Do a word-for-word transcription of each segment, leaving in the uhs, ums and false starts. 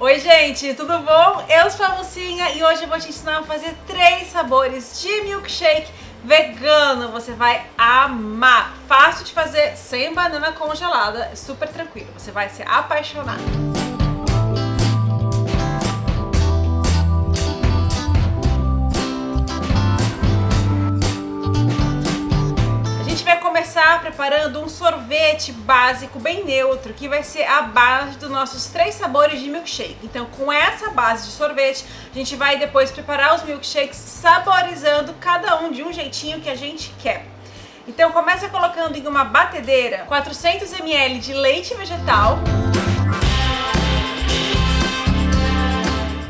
Oi gente, tudo bom? Eu sou a Mussinha e hoje eu vou te ensinar a fazer três sabores de milkshake vegano. Você vai amar! Fácil de fazer, sem banana congelada, super tranquilo. Você vai se apaixonar. Preparando um sorvete básico bem neutro, que vai ser a base dos nossos três sabores de milkshake. Então, com essa base de sorvete, a gente vai depois preparar os milkshakes saborizando cada um de um jeitinho que a gente quer. Então, começa colocando em uma batedeira quatrocentos mililitros de leite vegetal,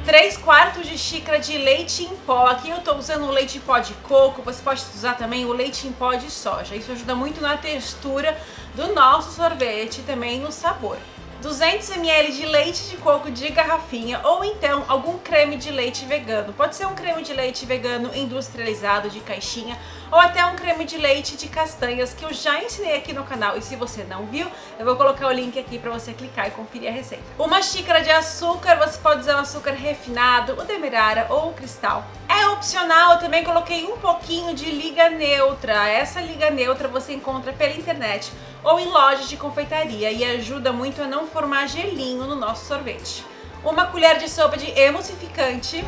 três quartos de xícara de leite em pó. Aqui eu estou usando o leite em pó de coco, você pode usar também o leite em pó de soja. Isso ajuda muito na textura do nosso sorvete e também no sabor. duzentos mililitros de leite de coco de garrafinha ou então algum creme de leite vegano. Pode ser um creme de leite vegano industrializado de caixinha ou até um creme de leite de castanhas que eu já ensinei aqui no canal. E se você não viu, eu vou colocar o link aqui para você clicar e conferir a receita. Uma xícara de açúcar, você pode usar um açúcar refinado, o demerara ou o cristal. É opcional, eu também coloquei um pouquinho de liga neutra. Essa liga neutra você encontra pela internet ou em lojas de confeitaria e ajuda muito a não formar gelinho no nosso sorvete. Uma colher de sopa de emulsificante.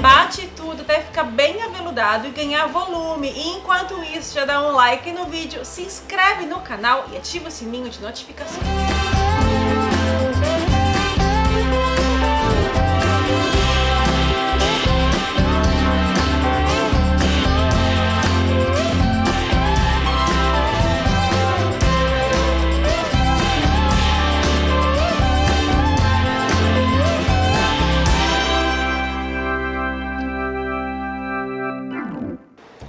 Bate tudo até ficar bem aveludado e ganhar volume. E enquanto isso, já dá um like no vídeo, se inscreve no canal e ativa o sininho de notificações.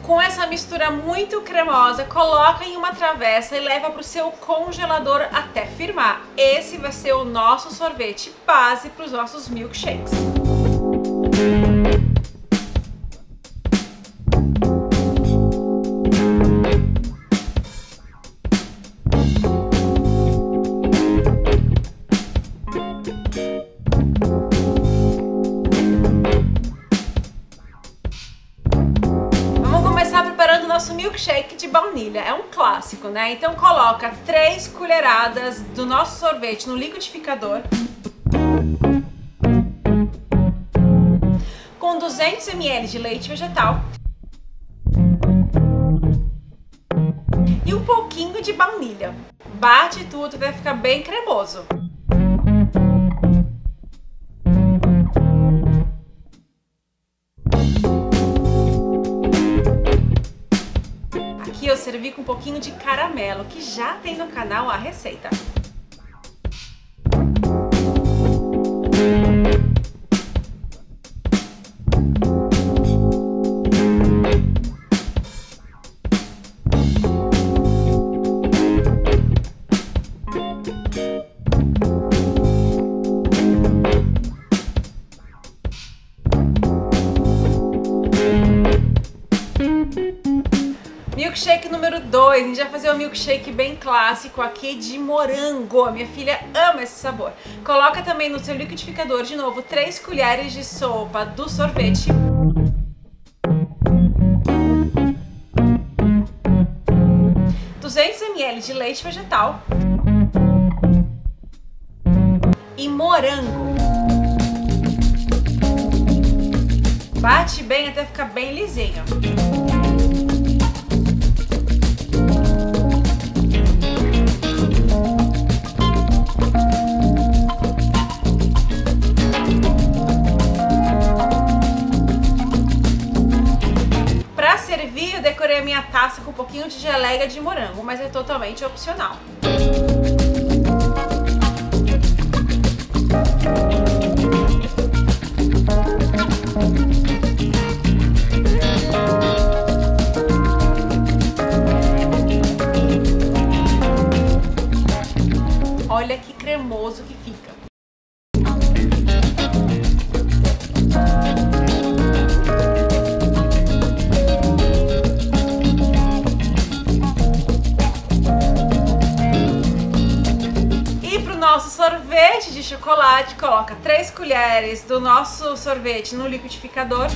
Com essa mistura muito cremosa, coloca em uma travessa e leva para o seu congelador até firmar. Esse vai ser o nosso sorvete base para os nossos milkshakes. Nosso milkshake de baunilha, é um clássico, né? Então coloca três colheradas do nosso sorvete no liquidificador com duzentos mililitros de leite vegetal e um pouquinho de baunilha. Bate tudo, vai ficar bem cremoso. Eu servi com um pouquinho de caramelo, que já tem no canal a receita. Milkshake número dois, a gente vai fazer um milkshake bem clássico aqui de morango. A minha filha ama esse sabor. Coloca também no seu liquidificador, de novo, três colheres de sopa do sorvete. duzentos mililitros de leite vegetal. E morango. Bate bem até ficar bem lisinho. Eu decorei a minha taça com um pouquinho de geleia de morango, mas é totalmente opcional. Olha que cremoso que fica! nosso sorvete de chocolate, coloca três colheres do nosso sorvete no liquidificador.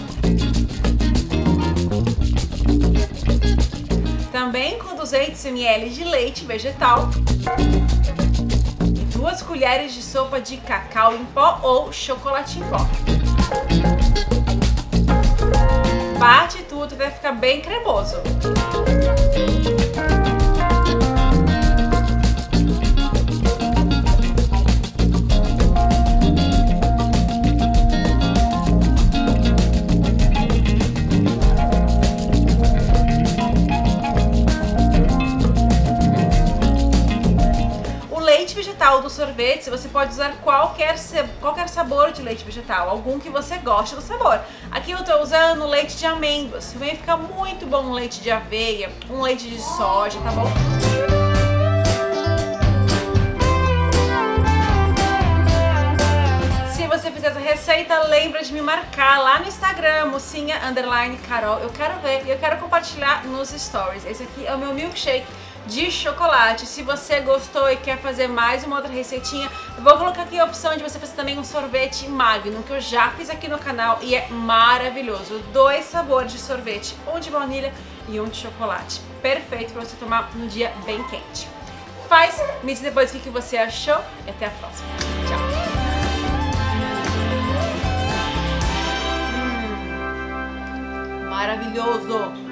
Também com duzentos mililitros de leite vegetal. E duas colheres de sopa de cacau em pó ou chocolate em pó. Bate tudo até ficar bem cremoso. Do sorvete, você pode usar qualquer, qualquer sabor de leite vegetal, algum que você goste do sabor. Aqui eu estou usando leite de amêndoas, também fica muito bom um leite de aveia, um leite de soja, tá bom? Se você fizer essa receita, lembra de me marcar lá no Instagram, mocinha underline carol. Eu quero ver e eu quero compartilhar nos stories. Esse aqui é o meu milkshake de chocolate. Se você gostou e quer fazer mais uma outra receitinha, eu vou colocar aqui a opção de você fazer também um sorvete magno, que eu já fiz aqui no canal e é maravilhoso. Dois sabores de sorvete, um de baunilha e um de chocolate. Perfeito para você tomar num dia bem quente. Faz, me diz depois o que você achou e até a próxima. Tchau! Hum, maravilhoso!